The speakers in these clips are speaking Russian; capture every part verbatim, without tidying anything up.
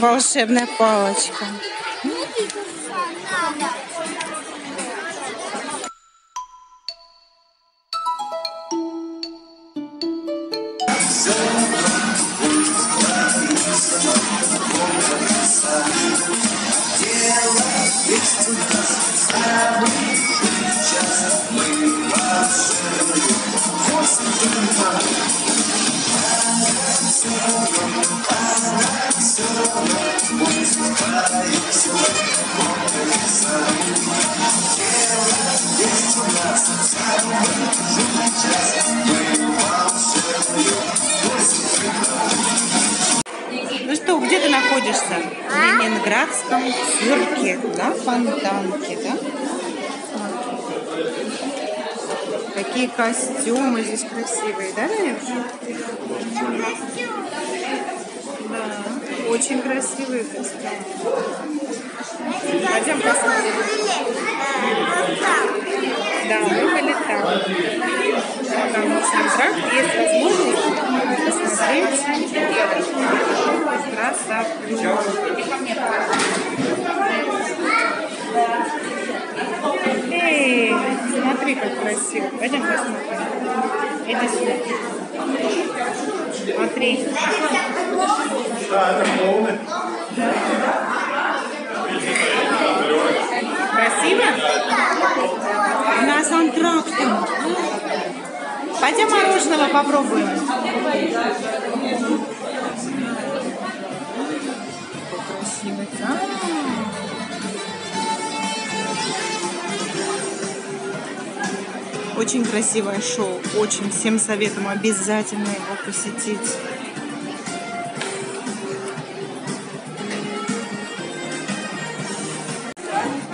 Волшебная палочка. Ну что, где ты находишься? В Ленинградском цирке, на фонтанке, да? Какие костюмы здесь красивые, да, наверное? Да, очень красивые костюмы. Пойдем посмотрим. Да, мы были там. Там очень здраво, есть возможность посмотреть красоту. Эй, смотри, как красиво. Пойдем посмотрим. Иди сюда. Смотри. Да, это волны. Красиво? У нас антракт. Пойдем мороженого попробуем. Красиво, да? Очень красивое шоу, очень всем советую, обязательно его посетить.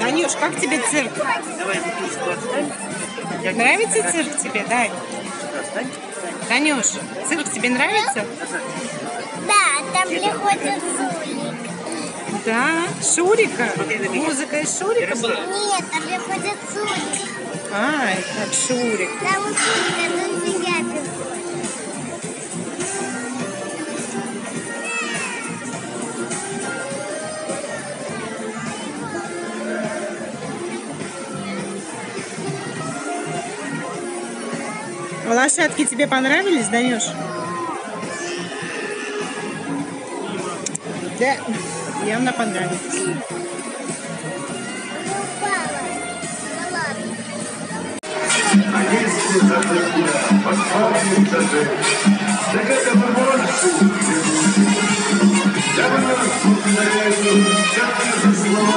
Данюш, как тебе цирк? Давай бутылочку отстань. Нравится цирк тебе, Дань? Данюш, цирк тебе нравится? Да, там приходит Шурик. Да, Шурика? Музыка из Шурика была? Нет, там приходит Шурик. А, это Шурик. Там у Шурика, но он фигня пил. Лошадки тебе понравились, Данюш? Да, явно понравились. А если забыть, посмотрим даже. Так это поморочку. Я поморочку, наверное, я за слова.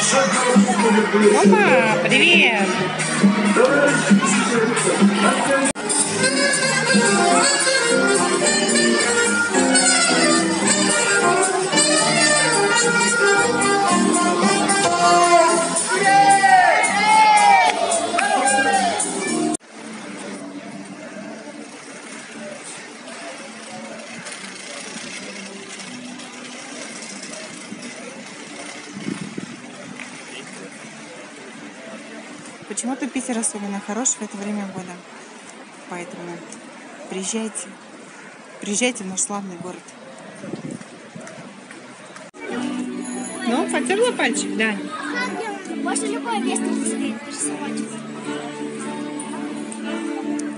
Шагу люблю. Опа, привет! Давай, почему-то Питер особенно хорош в это время года. Поэтому приезжайте. Приезжайте в наш славный город. Ну, потерла пальчик, да. Можно любое место рисовать.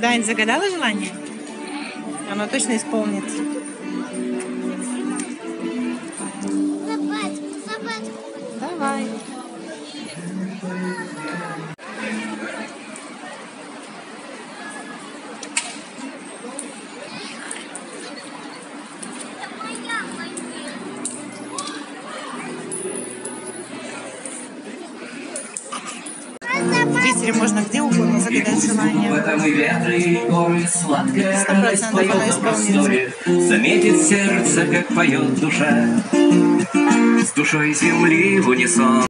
Дань, загадала желание? Оно точно исполнится. Собачку, собачку. Давай. Можно где угодно загадать желание. Сто процентов она исполнится. Заметит сердце, как поет душа. С душой земли в унисон.